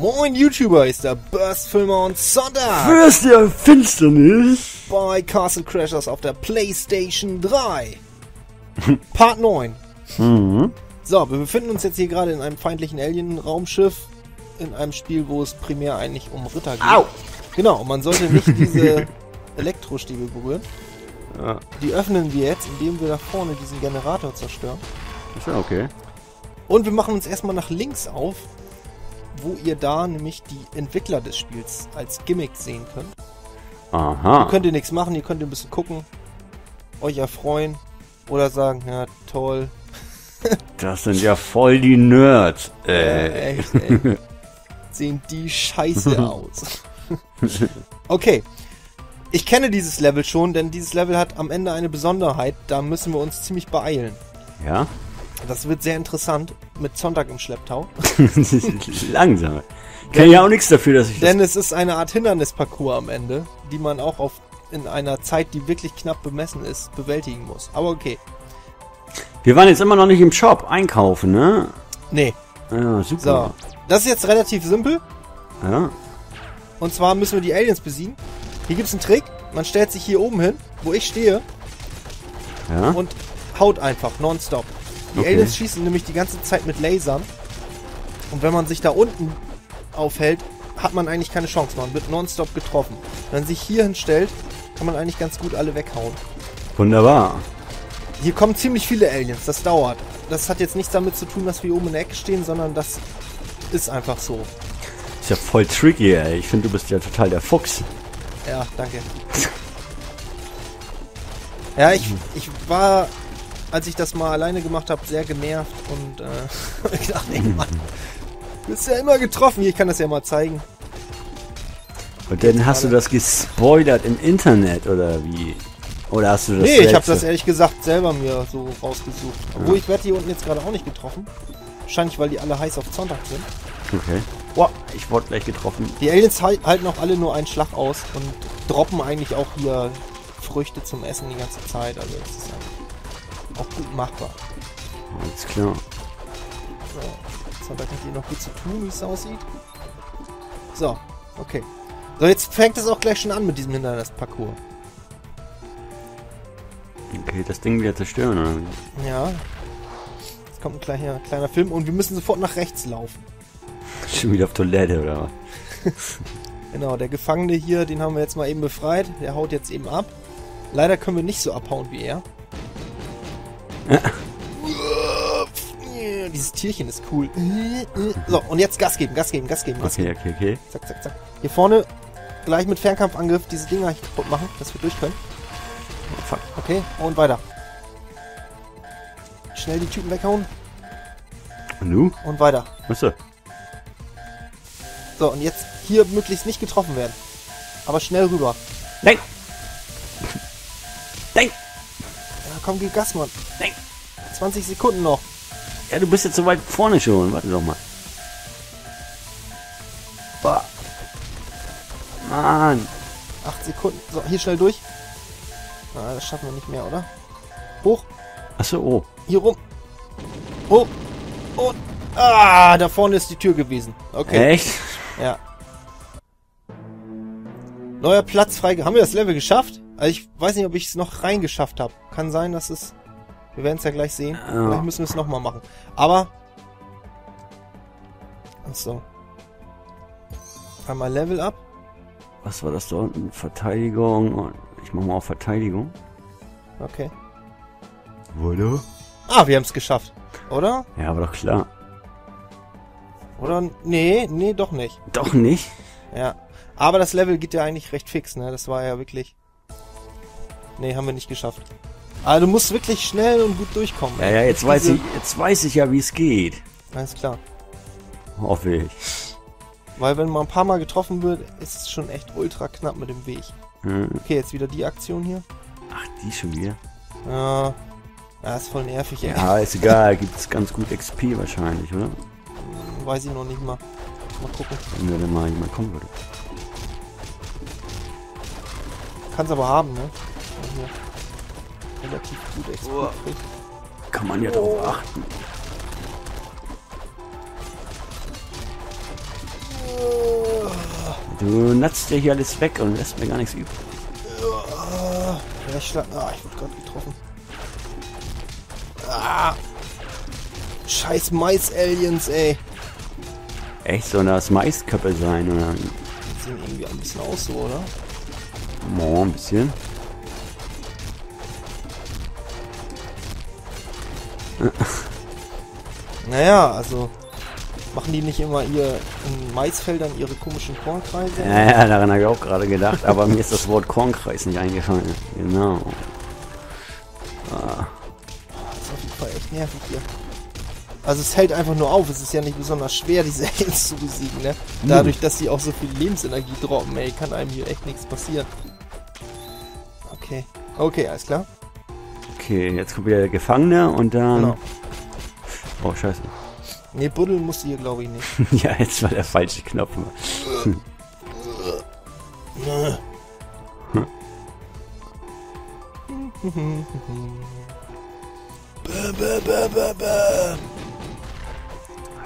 Moin YouTuber, ist der Burstfilmer und Zontac. Fürst der Finsternis bei Castle Crashers auf der PlayStation 3. Part 9. Mhm. So, wir befinden uns jetzt hier gerade in einem feindlichen Alien-Raumschiff. In einem Spiel, wo es primär eigentlich um Ritter geht. Au! Genau, man sollte nicht diese Elektrostäbe berühren. Ja. Die öffnen wir jetzt, indem wir da vorne diesen Generator zerstören. Ist ja okay. Und wir machen uns erstmal nach links auf, wo ihr da nämlich die Entwickler des Spiels als Gimmick sehen könnt. Aha. Ihr könnt ihr nichts machen, ihr könnt ein bisschen gucken, euch erfreuen oder sagen, ja toll. Das sind ja voll die Nerds. Echt, ey. Sehen die scheiße aus. Okay. Ich kenne dieses Level schon, denn dieses Level hat am Ende eine Besonderheit. Da müssen wir uns ziemlich beeilen. Ja? Das wird sehr interessant. Mit Zontac im Schlepptau. Langsam. Ich kann ja auch nichts dafür, dass ich... Denn es ist eine Art Hindernisparcours am Ende, die man auch in einer Zeit, die wirklich knapp bemessen ist, bewältigen muss. Aber okay. Wir waren jetzt immer noch nicht im Shop einkaufen, ne? Nee. Ja, super. So. Das ist jetzt relativ simpel. Ja. Und zwar müssen wir die Aliens besiegen. Hier gibt es einen Trick. Man stellt sich hier oben hin, wo ich stehe. Ja. Und haut einfach nonstop. Die Aliens schießen nämlich die ganze Zeit mit Lasern. Und wenn man sich da unten aufhält, hat man eigentlich keine Chance. Man wird nonstop getroffen. Wenn man sich hier hinstellt, kann man eigentlich ganz gut alle weghauen. Wunderbar. Hier kommen ziemlich viele Aliens, das dauert. Das hat jetzt nichts damit zu tun, dass wir oben in der Ecke stehen, sondern das ist einfach so. Ist ja voll tricky, ey. Ich finde, du bist ja total der Fuchs. Ja, danke. Ja, ich war, als ich das mal alleine gemacht habe, sehr genervt und ich dachte, ey Mann, du bist ja immer getroffen. Hier, ich kann das ja mal zeigen. Und dann hast du das gespoilert im Internet, oder wie? Oder hast du das? Nee, ich habe das ehrlich gesagt selber mir so rausgesucht. Obwohl ich werde hier unten jetzt gerade auch nicht getroffen. Wahrscheinlich, weil die alle heiß auf Zontac sind. Okay. Boah, ich wurde gleich getroffen. Die Aliens halten auch alle nur einen Schlag aus und droppen eigentlich auch hier Früchte zum Essen die ganze Zeit. Also das ist auch gut machbar. Alles klar. So, Zontac hat hier noch gut zu tun, wie es aussieht. So, okay. So, jetzt fängt es auch gleich schon an mit diesem Hindernisparcours. Okay, das Ding wieder zerstören, oder? Ja. Jetzt kommt ein kleiner Film und wir müssen sofort nach rechts laufen. Schon wieder auf Toilette, oder was? Genau, der Gefangene hier, den haben wir jetzt mal eben befreit. Der haut jetzt eben ab. Leider können wir nicht so abhauen wie er. Dieses Tierchen ist cool. So, und jetzt Gas geben, Gas geben, Gas geben, Gas geben. Okay. Zack, zack, zack. Hier vorne gleich mit Fernkampfangriff diese Dinger kaputt machen, dass wir durch können. Fuck. Okay, und weiter. Schnell die Typen weghauen. Nu? Und weiter. Müsste. So, und jetzt hier möglichst nicht getroffen werden. Aber schnell rüber. Nein! Nein! Ja, komm, gib Gas, Mann. Nein! 20 Sekunden noch. Ja, du bist jetzt so weit vorne schon. Warte doch mal. Boah. Mann. 8 Sekunden. So, hier schnell durch. Na, das schaffen wir nicht mehr, oder? Hoch. Achso, oh. Hier rum. Oh. Oh. Ah, da vorne ist die Tür gewesen. Okay. Echt? Ja. Neuer Platz frei. Haben wir das Level geschafft? Also ich weiß nicht, ob ich es noch reingeschafft habe. Kann sein, dass es... Wir werden es ja gleich sehen. Oh. Vielleicht müssen wir es nochmal machen. Aber... Achso. Einmal Level up. Was war das da unten? Verteidigung und... Ich mach mal auf Verteidigung. Okay. Wurde? Ah, wir haben es geschafft, oder? Ja, aber doch klar. Oder? Nee, nee, doch nicht. Doch nicht? Ja. Aber das Level geht ja eigentlich recht fix, ne? Das war ja wirklich... Nee, haben wir nicht geschafft. Aber du musst wirklich schnell und gut durchkommen. Ja, ja, jetzt weiß ich ja, wie es geht. Alles klar. Hoffe ich. Weil wenn man ein paar Mal getroffen wird, ist es schon echt ultra knapp mit dem Weg. Okay, jetzt wieder die Aktion hier. Ach, die schon wieder? Ja, das ist voll nervig, ey. Ja, ist egal, gibt es ganz gut XP wahrscheinlich, oder? Weiß ich noch nicht mal. Mal gucken. Wenn wir denn mal jemand kommen würde. Kann's aber haben, ne? Hier. Relativ gut XP. Oh. Kann man ja drauf achten. Du natzt ja hier alles weg und lässt mir gar nichts übrig. Ich wurde gerade getroffen. Ah. Scheiß Mais-Aliens, ey. Echt, sollen das Maisköppe sein, oder? Die sehen irgendwie ein bisschen aus so, oder? Boah, ein bisschen. Naja, also... Machen die nicht immer ihr in Maisfeldern ihre komischen Kornkreise? Ja, daran habe ich auch gerade gedacht, aber mir ist das Wort Kornkreis nicht eingefallen. Genau. Ah. Das ist auf jeden Fall echt nervig hier. Also es hält einfach nur auf, es ist ja nicht besonders schwer, diese Aliens zu besiegen, ne? Dadurch, dass sie auch so viel Lebensenergie droppen, ey, kann einem hier echt nichts passieren. Okay. Okay, alles klar. Okay, jetzt kommt wieder der Gefangene und dann... Genau. Oh, scheiße. Ne, buddeln musst du hier, glaube ich, nicht. Ja, jetzt war der falsche Knopf. Hat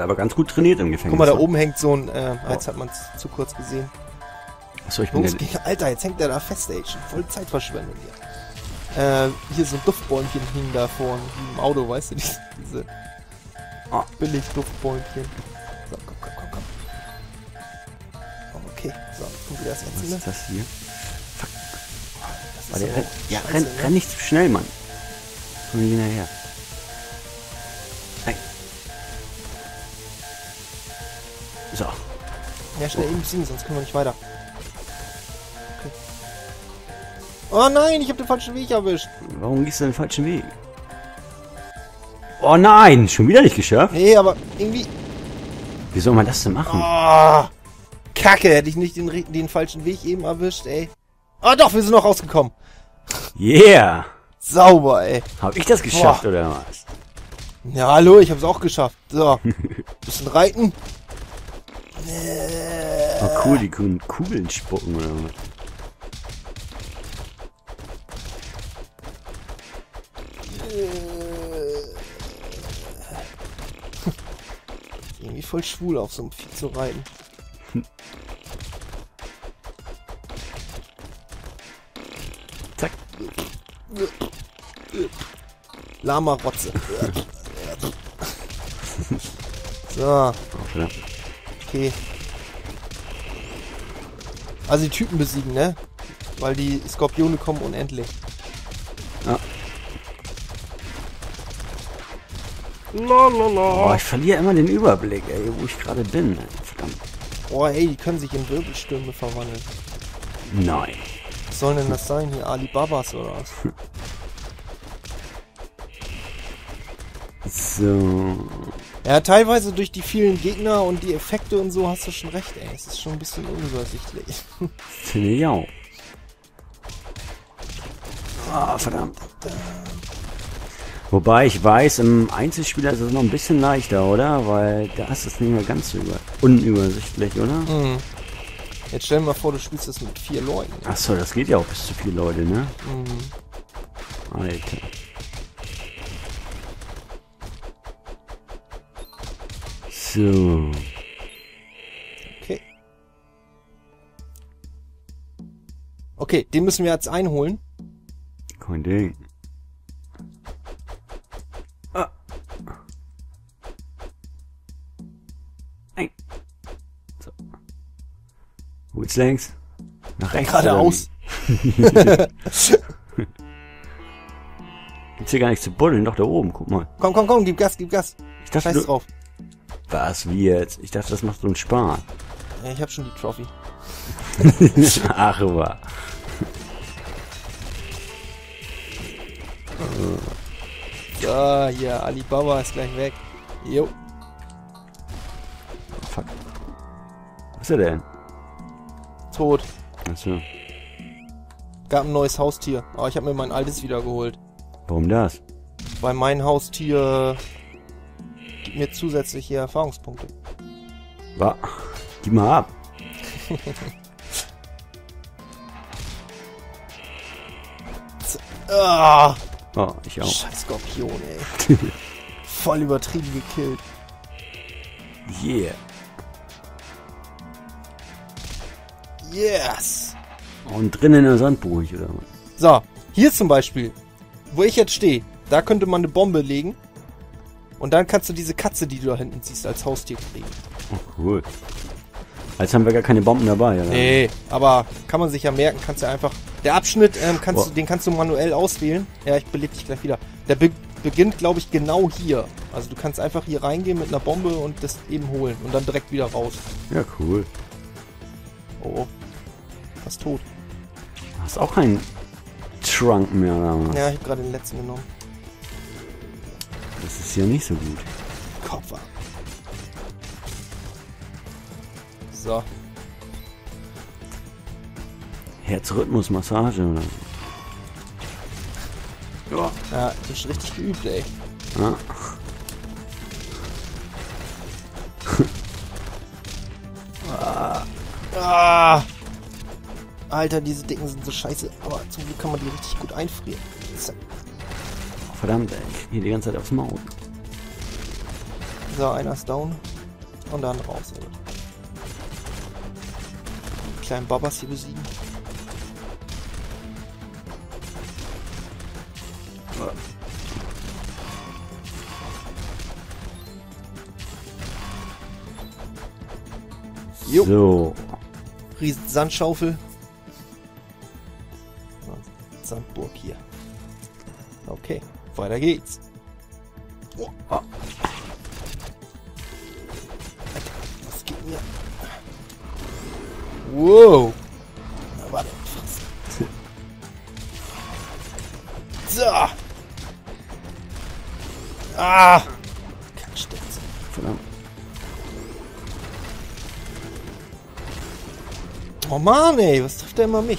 aber ganz gut trainiert im Gefängnis. Guck mal, da oben hängt so ein... jetzt hat man es zu kurz gesehen. Achso, ich bin... Alter, jetzt hängt der da fest, ey. Voll Zeitverschwendung hier. Hier so ein Duftbäumchen hing da vorne im Auto, weißt du? Diese... Oh, billig Duftbäumchen. So, komm, komm, komm, komm. Oh, okay, so, guck dir das jetzt an. Was ist das hier? Fuck. Das ist ja, renn nicht zu schnell, Mann. Komm hier nachher. Nein. So. Ja, schnell eben besiegen, sonst können wir nicht weiter. Okay. Oh nein, ich hab den falschen Weg erwischt. Warum gehst du den falschen Weg? Oh nein, schon wieder nicht geschafft? Nee, aber irgendwie... Wie soll man das denn machen? Oh, Kacke, hätte ich nicht den falschen Weg eben erwischt, ey. Ah, doch, wir sind noch rausgekommen. Yeah. Sauber, ey. Hab ich das geschafft, oder was? Ja, hallo, ich hab's auch geschafft. So, bisschen reiten. Oh cool, die können Kugeln spucken, oder was? Irgendwie voll schwul auf so einem Vieh zu reiten. Zack. Lama-Rotze. So. Okay. Also die Typen besiegen, ne? Weil die Skorpione kommen unendlich. Ja. Boah, ich verliere immer den Überblick, ey, wo ich gerade bin. Verdammt. Boah, ey, die können sich in Wirbelstürme verwandeln. Nein. Was soll denn das sein hier? Alibabas oder was? So. Ja, teilweise durch die vielen Gegner und die Effekte und so hast du schon recht, ey. Es ist schon ein bisschen unübersichtlich. Finde ich auch. Ah, verdammt. Wobei, ich weiß, im Einzelspieler ist es noch ein bisschen leichter, oder? Weil da ist es nicht mehr ganz so unübersichtlich, oder? Mhm. Jetzt stell dir mal vor, du spielst das mit 4 Leuten. Achso, das geht ja auch bis zu 4 Leute, ne? Mhm. Alter. So. Okay. Okay, den müssen wir jetzt einholen. Kein Ding. Jetzt längs. Nach rechts. Geradeaus. Gibt's hier gar nichts zu buddeln, doch da oben, guck mal. Komm, komm, komm, gib Gas, gib Gas. Ich dachte, scheiß drauf. Was, wie jetzt? Ich dachte, das macht so einen Spaß. Ja, ich hab schon die Trophy. Ach, war. Ja, hier, Alibaba ist gleich weg. Jo. Oh, fuck. Was ist er denn? Tot. Achso. Gab ein neues Haustier, aber ich habe mir mein altes wiedergeholt. Warum das? Weil mein Haustier gibt mir zusätzliche Erfahrungspunkte. Wa? Gib mal ab. Ah. Oh, ich auch. Scheiß Skorpion, ey. Voll übertrieben gekillt. Yeah. Yes! Und drinnen in der Sandburg, oder was? So, hier zum Beispiel, wo ich jetzt stehe, da könnte man eine Bombe legen. Und dann kannst du diese Katze, die du da hinten siehst, als Haustier kriegen. Oh, cool. Jetzt haben wir gar keine Bomben dabei, oder? Nee, aber kann man sich ja merken, kannst du einfach... Der Abschnitt, den kannst du manuell auswählen. Ja, ich belebe dich gleich wieder. Der beginnt, glaube ich, genau hier. Also du kannst einfach hier reingehen mit einer Bombe und das eben holen. Und dann direkt wieder raus. Ja, cool. Oh, fast tot. Du hast auch keinen Trunk mehr, oder was? Ja, ich habe gerade den letzten genommen. Das ist ja nicht so gut. Kopf ab. So. Herzrhythmusmassage oder so. Ja. Ja, du bist richtig geübt, ey. Ja. Ah. Ah. Alter, diese Dicken sind so scheiße, aber zum Glück kann man die richtig gut einfrieren. Zack. Verdammt, ey. Hier die ganze Zeit aufs Maul. So, einer ist down. Und dann raus, ey. Die kleinen Babas hier besiegen. Jo. So. Riesen Sandschaufel. Sandburg hier. Okay. Weiter geht's. Oh. Ah. Alter, was geht mir? Wow. Na, warte. So. Ah. Kackstelze. Verdammt. Oh Mann, ey. Was trifft der immer mich?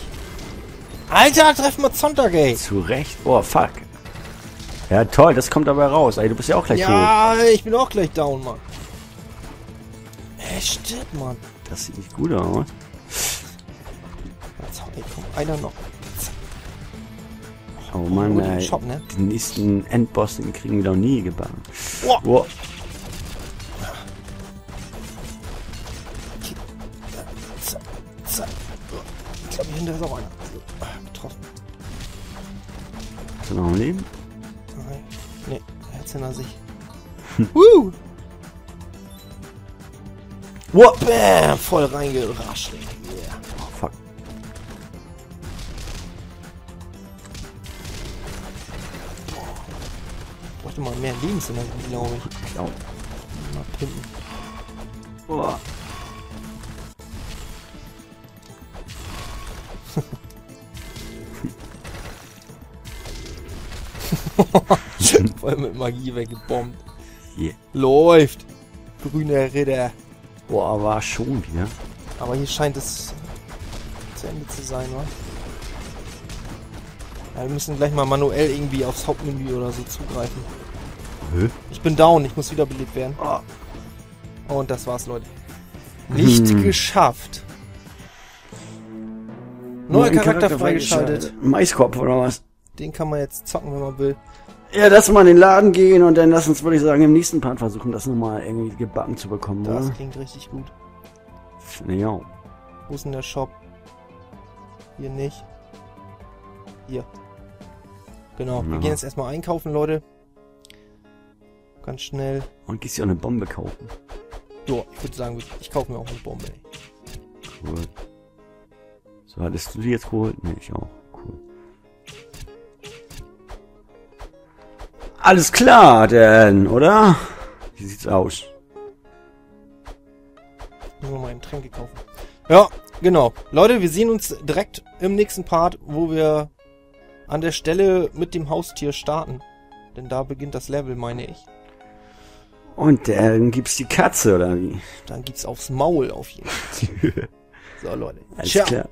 Alter, treff mal Zontac, ey. Zu Recht. Oh, fuck. Ja, toll, das kommt dabei raus. Ey, du bist ja auch gleich tot. Ja, ich bin auch gleich down, Mann. Ey, stirb, Mann. Das sieht nicht gut aus. Jetzt, ey, komm, einer noch. Oh Mann, ey. Shop, ne? Den nächsten Endboss, den kriegen wir doch nie gebacken. Oh. Oh. Ich glaube, hier hinter ist auch einer. Getroffen. Hast du noch ein Leben? Nee, Herz hinter sich. Woo! Wow, bam! Voll reingerascht. Yeah. Oh, fuck. Ich brauchte mal mehr Lebensenergie, glaube ich. Mal pimpen. Oh. Voll mit Magie weggebombt. Yeah. Läuft! Grüner Ritter. Boah, war schon wieder. Aber hier scheint es zu Ende zu sein, oder? Ja, wir müssen gleich mal manuell irgendwie aufs Hauptmenü oder so zugreifen. Hä? Ich bin down, ich muss wiederbelebt werden. Oh. Und das war's, Leute. Nicht geschafft. Neuer Charakter freigeschaltet. Maiskopf oder was? Den kann man jetzt zocken, wenn man will. Ja, lass mal in den Laden gehen und dann lass uns, würde ich sagen, im nächsten Part versuchen, das nochmal irgendwie gebacken zu bekommen, das oder? Klingt richtig gut. Ja. Wo ist denn der Shop? Hier nicht. Hier. Genau. Ja. Wir gehen jetzt erstmal einkaufen, Leute. Ganz schnell. Und gehst du auch eine Bombe kaufen? Ja, ich würde sagen, ich kaufe mir auch eine Bombe. Cool. So, hattest du die jetzt geholt? Ne, ich auch. Cool. Alles klar, denn, oder? Wie sieht's aus? Nur mal einen Tränke kaufen. Ja, genau. Leute, wir sehen uns direkt im nächsten Part, wo wir an der Stelle mit dem Haustier starten. Denn da beginnt das Level, meine ich. Und dann gibt's die Katze, oder wie? Dann gibt's aufs Maul auf jeden Fall. So, Leute. Alles klar.